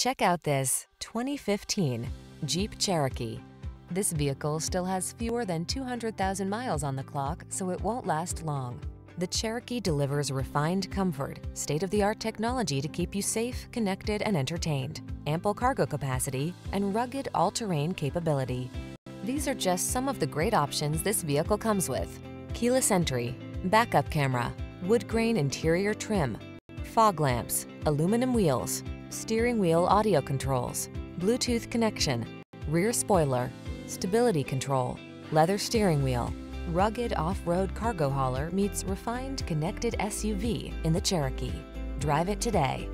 Check out this 2015 Jeep Cherokee. This vehicle still has fewer than 200,000 miles on the clock, so it won't last long. The Cherokee delivers refined comfort, state-of-the-art technology to keep you safe, connected, and entertained, ample cargo capacity, and rugged all-terrain capability. These are just some of the great options this vehicle comes with: keyless entry, backup camera, wood grain interior trim, fog lamps, aluminum wheels, steering wheel audio controls, Bluetooth connection, rear spoiler, stability control, leather steering wheel. Rugged off-road cargo hauler meets refined connected SUV in the Cherokee. Drive it today.